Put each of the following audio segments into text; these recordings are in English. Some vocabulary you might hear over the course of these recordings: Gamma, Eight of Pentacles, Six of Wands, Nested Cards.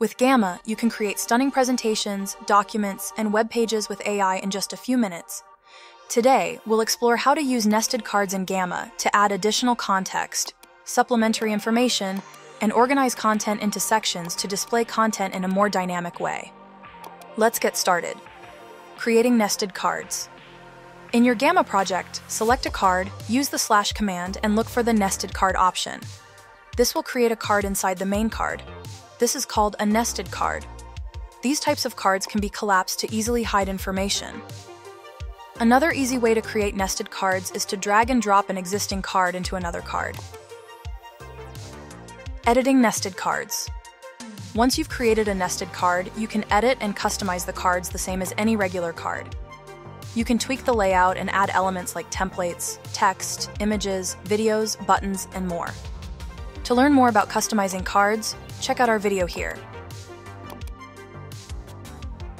With Gamma, you can create stunning presentations, documents, and web pages with AI in just a few minutes. Today, we'll explore how to use nested cards in Gamma to add additional context, supplementary information, and organize content into sections to display content in a more dynamic way. Let's get started. Creating nested cards. In your Gamma project, select a card, use the / command, and look for the nested card option. This will create a card inside the main card. This is called a nested card. These types of cards can be collapsed to easily hide information. Another easy way to create nested cards is to drag and drop an existing card into another card. Editing nested cards. Once you've created a nested card, you can edit and customize the cards the same as any regular card. You can tweak the layout and add elements like templates, text, images, videos, buttons, and more. To learn more about customizing cards, check out our video here.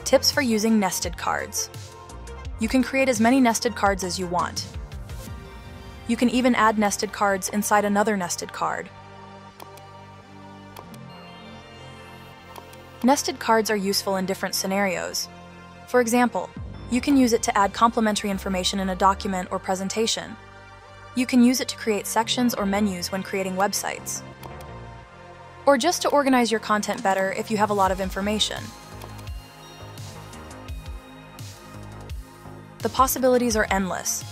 Tips for using nested cards. You can create as many nested cards as you want. You can even add nested cards inside another nested card. Nested cards are useful in different scenarios. For example, you can use it to add complementary information in a document or presentation. You can use it to create sections or menus when creating websites, or just to organize your content better if you have a lot of information. The possibilities are endless.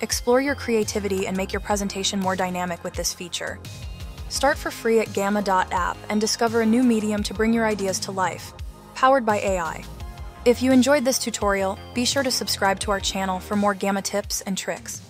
Explore your creativity and make your presentation more dynamic with this feature. Start for free at gamma.app and discover a new medium to bring your ideas to life, powered by AI. If you enjoyed this tutorial, be sure to subscribe to our channel for more Gamma tips and tricks.